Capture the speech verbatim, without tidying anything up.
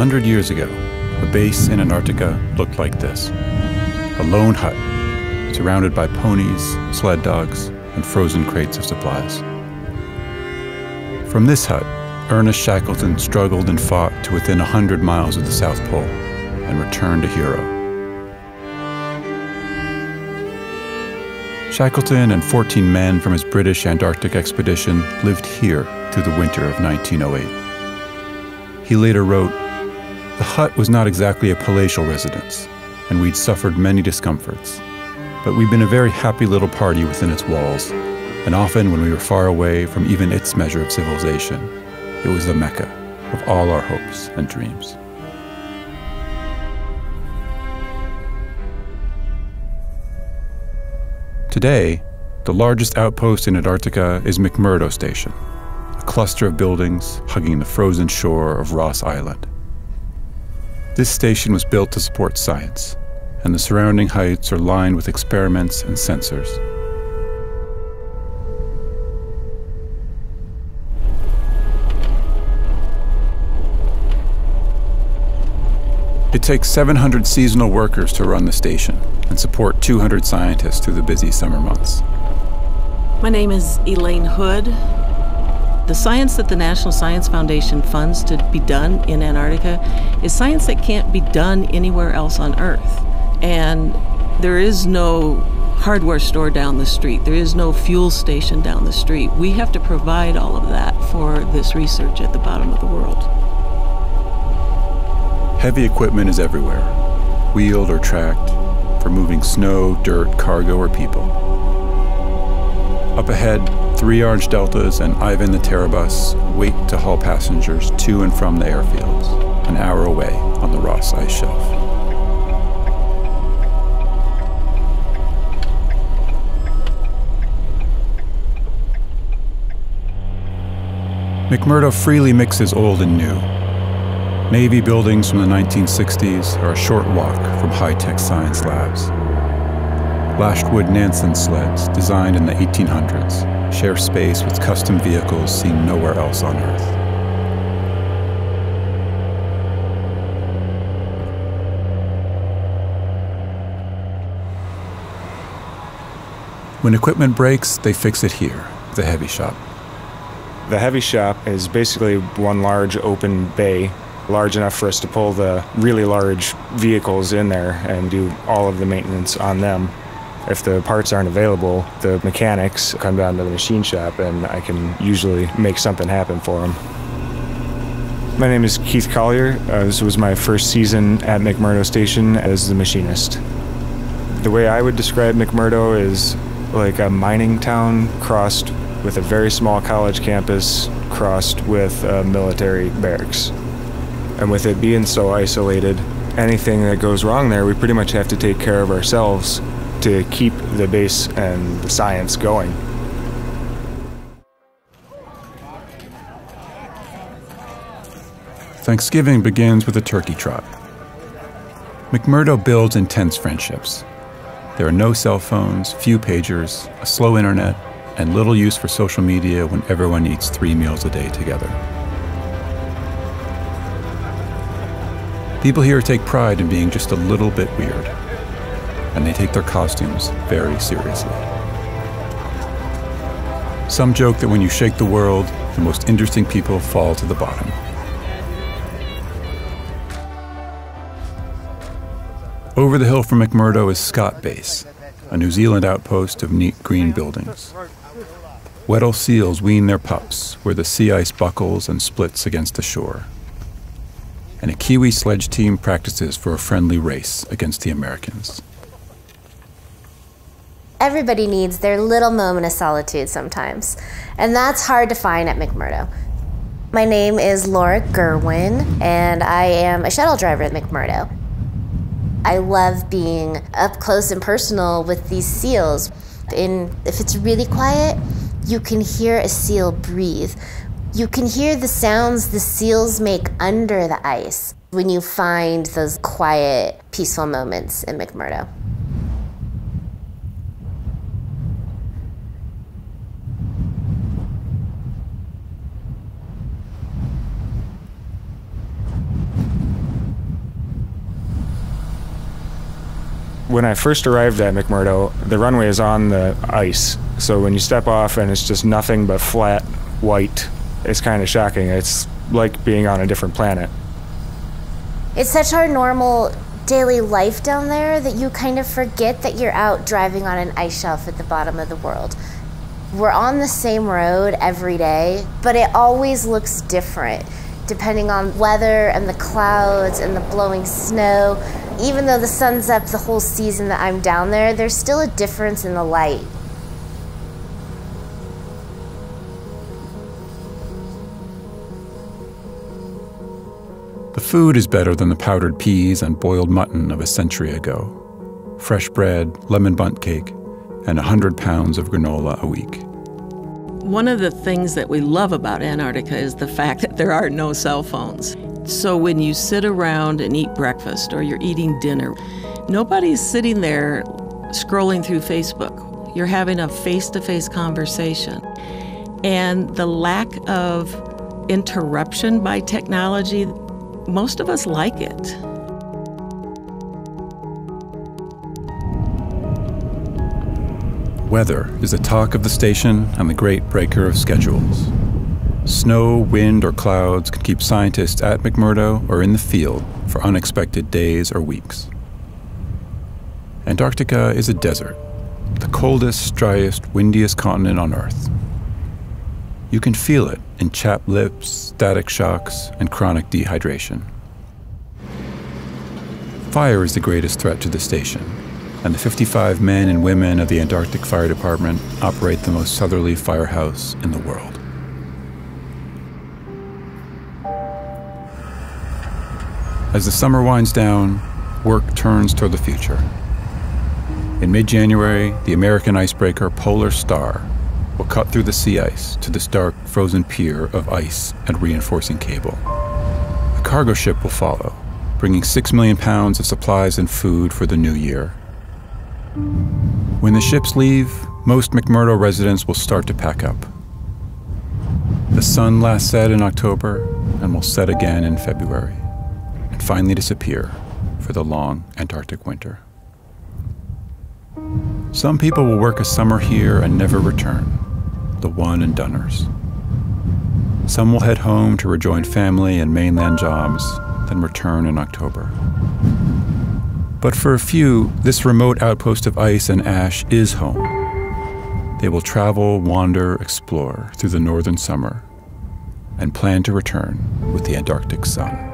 one hundred years ago, a base in Antarctica looked like this. A lone hut, surrounded by ponies, sled dogs, and frozen crates of supplies. From this hut, Ernest Shackleton struggled and fought to within one hundred miles of the South Pole and returned a hero. Shackleton and fourteen men from his British Antarctic expedition lived here through the winter of nineteen oh eight. He later wrote, "The hut was not exactly a palatial residence, and we'd suffered many discomforts, but we'd been a very happy little party within its walls, and often when we were far away from even its measure of civilization, it was the Mecca of all our hopes and dreams." Today, the largest outpost in Antarctica is McMurdo Station, a cluster of buildings hugging the frozen shore of Ross Island. This station was built to support science, and the surrounding heights are lined with experiments and sensors. It takes seven hundred seasonal workers to run the station and support two hundred scientists through the busy summer months. My name is Elaine Hood. The science that the National Science Foundation funds to be done in Antarctica is science that can't be done anywhere else on Earth. And there is no hardware store down the street. There is no fuel station down the street. We have to provide all of that for this research at the bottom of the world. Heavy equipment is everywhere, wheeled or tracked, for moving snow, dirt, cargo, or people. Up ahead, Three Orange Deltas and Ivan the Terra Bus wait to haul passengers to and from the airfields, an hour away on the Ross Ice Shelf. McMurdo freely mixes old and new. Navy buildings from the nineteen sixties are a short walk from high-tech science labs. Lashedwood-Nansen sleds, designed in the eighteen hundreds, share space with custom vehicles seen nowhere else on Earth. When equipment breaks, they fix it here, the heavy shop. The heavy shop is basically one large open bay, large enough for us to pull the really large vehicles in there and do all of the maintenance on them. If the parts aren't available, the mechanics come down to the machine shop and I can usually make something happen for them. My name is Keith Collier. Uh, this was my first season at McMurdo Station as the machinist. The way I would describe McMurdo is like a mining town crossed with a very small college campus crossed with a military barracks. And with it being so isolated, anything that goes wrong there, we pretty much have to take care of ourselves to keep the base and the science going. Thanksgiving begins with a turkey trot. McMurdo builds intense friendships. There are no cell phones, few pagers, a slow internet, and little use for social media when everyone eats three meals a day together. People here take pride in being just a little bit weird, and they take their costumes very seriously. Some joke that when you shake the world, the most interesting people fall to the bottom. Over the hill from McMurdo is Scott Base, a New Zealand outpost of neat green buildings. Weddell seals wean their pups where the sea ice buckles and splits against the shore. And a Kiwi sledge team practices for a friendly race against the Americans. Everybody needs their little moment of solitude sometimes, and that's hard to find at McMurdo. My name is Laura Gerwin, and I am a shuttle driver at McMurdo. I love being up close and personal with these seals. And if it's really quiet, you can hear a seal breathe. You can hear the sounds the seals make under the ice when you find those quiet, peaceful moments in McMurdo. when I first arrived at McMurdo, the runway is on the ice. So when you step off and it's just nothing but flat white, it's kind of shocking. It's like being on a different planet. It's such our normal daily life down there that you kind of forget that you're out driving on an ice shelf at the bottom of the world. We're on the same road every day, but it always looks different depending on weather and the clouds and the blowing snow. Even though the sun's up the whole season that I'm down there, there's still a difference in the light. The food is better than the powdered peas and boiled mutton of a century ago. Fresh bread, lemon bunt cake, and one hundred pounds of granola a week. One of the things that we love about Antarctica is the fact that there are no cell phones. So when you sit around and eat breakfast or you're eating dinner, nobody's sitting there scrolling through Facebook. You're having a face-to-face conversation. And the lack of interruption by technology, most of us like it. Weather is the talk of the station and the great breaker of schedules. Snow, wind, or clouds can keep scientists at McMurdo or in the field for unexpected days or weeks. Antarctica is a desert, the coldest, driest, windiest continent on Earth. You can feel it in chapped lips, static shocks, and chronic dehydration. Fire is the greatest threat to the station, and the fifty-five men and women of the Antarctic Fire Department operate the most southerly firehouse in the world. As the summer winds down, work turns toward the future. In mid-January, the American icebreaker Polar Star will cut through the sea ice to this dark, frozen pier of ice and reinforcing cable. A cargo ship will follow, bringing six million pounds of supplies and food for the new year. When the ships leave, most McMurdo residents will start to pack up. The sun last set in October and will set again in February, and finally disappear for the long Antarctic winter. Some people will work a summer here and never return. The one-and-doners. Some will head home to rejoin family and mainland jobs, then return in October. But for a few, this remote outpost of ice and ash is home. They will travel, wander, explore through the northern summer, and plan to return with the Antarctic sun.